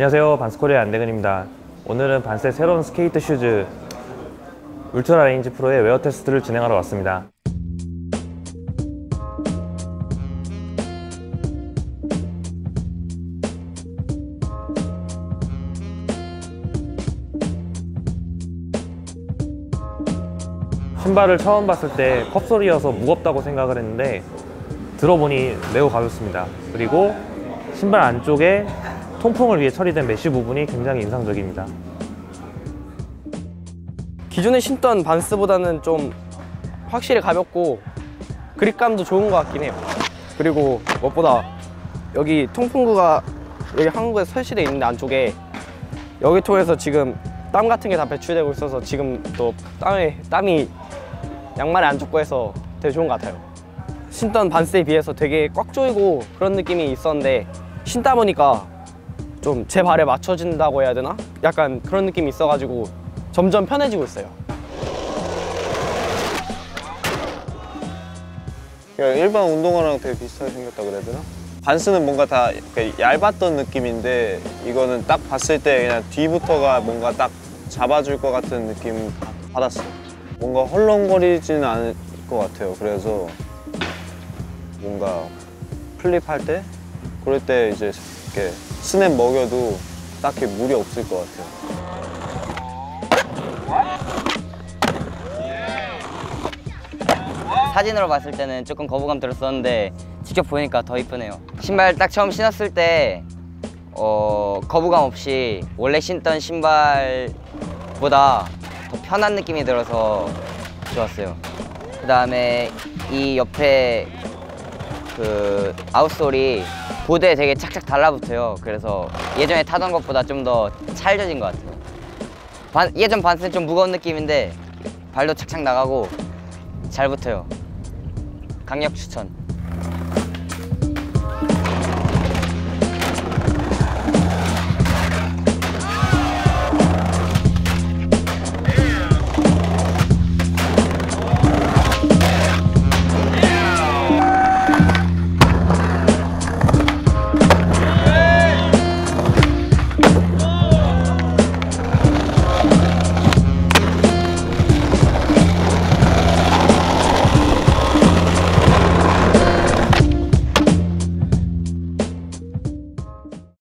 안녕하세요, 반스코리아 안대근입니다. 오늘은 반스의 새로운 스케이트 슈즈 울트라 레인지 프로의 웨어 테스트를 진행하러 왔습니다. 신발을 처음 봤을 때 컵솔이어서 무겁다고 생각을 했는데 들어보니 매우 가볍습니다. 그리고 신발 안쪽에 통풍을 위해 처리된 메쉬 부분이 굉장히 인상적입니다. 기존에 신던 반스보다는 좀 확실히 가볍고 그립감도 좋은 것 같긴 해요. 그리고 무엇보다 여기 통풍구가 여기 한국에서 설치되어 있는데 안쪽에 여기 통해서 지금 땀 같은 게 다 배출되고 있어서 지금 또 땀이 양말에 안 젖고 해서 되게 좋은 것 같아요. 신던 반스에 비해서 되게 꽉 조이고 그런 느낌이 있었는데 신다 보니까 좀 제 발에 맞춰진다고 해야 되나? 약간 그런 느낌이 있어가지고 점점 편해지고 있어요. 일반 운동화랑 되게 비슷하게 생겼다고 그래야 되나? 반스는 뭔가 다 얇았던 느낌인데 이거는 딱 봤을 때 그냥 뒤부터가 뭔가 딱 잡아줄 것 같은 느낌 받았어요. 뭔가 헐렁거리지는 않을 것 같아요. 그래서 뭔가 플립할 때 그럴 때 이제 이렇게 스냅 먹여도 딱히 무리 없을 것 같아요. 사진으로 봤을 때는 조금 거부감 들었었는데 직접 보니까 더 이쁘네요. 신발 딱 처음 신었을 때 거부감 없이 원래 신던 신발보다 더 편한 느낌이 들어서 좋았어요. 그 다음에 이 옆에 그 아웃솔이 보드에 되게 착착 달라붙어요. 그래서 예전에 타던 것보다 좀 더 찰져진 것 같아요. 예전 반스는 좀 무거운 느낌인데 발도 착착 나가고 잘 붙어요. 강력 추천.